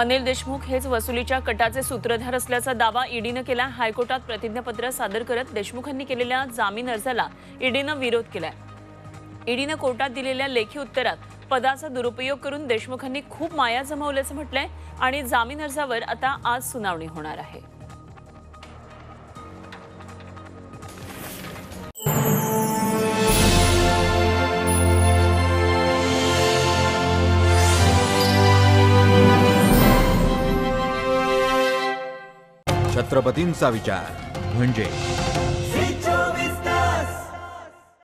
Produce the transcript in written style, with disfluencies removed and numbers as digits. अनिल देशमुख हेच वसुलीच्या कटाचे सूत्रधार असल्याचा दावा ईडीने केला। हायकोर्टात प्रतिज्ञापत्र सादर करत देशमुखांनी केलेल्या जामीन अर्जाला ईडीने विरोध केलाय। ईडीने कोर्टात दिलेल्या लेखी उत्तरात पदाचा दुरुपयोग करून देशमुखांनी खूप माया जमवल्याचं म्हटलंय आणि जामीन अर्जावर आता आज सुनावणी होणार आहे। छत्रपतींचा विचार म्हणजे